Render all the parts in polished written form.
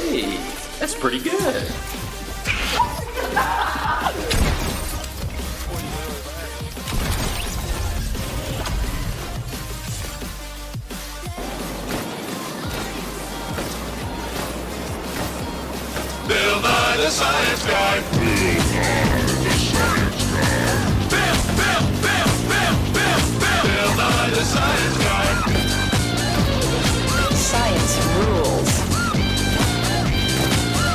Hey, that's pretty good. Bill Nye the Science Guy. Bill, Bill, Bill, Bill, Bill, Bill. Bill Nye the Science Guy. Science rules.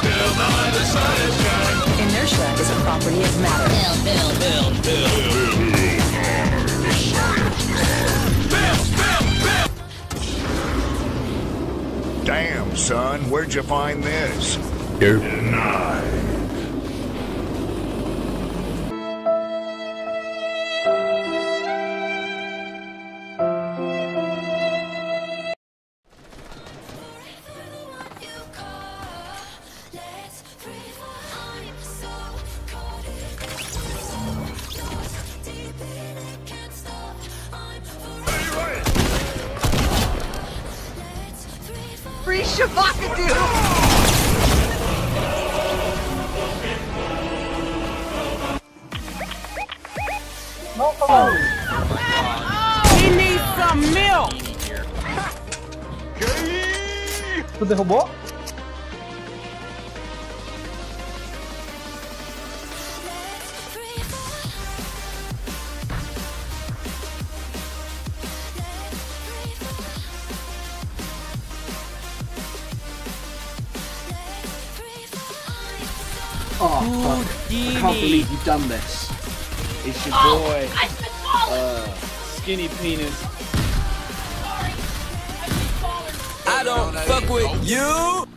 Bill Nye the Science Guy. Inertia is a property of matter. Bill, Bill, Bill, Bill, Bill. Bill Nye the Science Guy. Bill, Bill, Bill. Damn, son, where'd you find this? Denied. Free Shavakadu! Oh, oh. Oh, he needs some milk! Tu derrubou? Oh, fuck. I can't believe you've done this. It's your boy, Skinny Penis. Sorry, I don't fuck with you.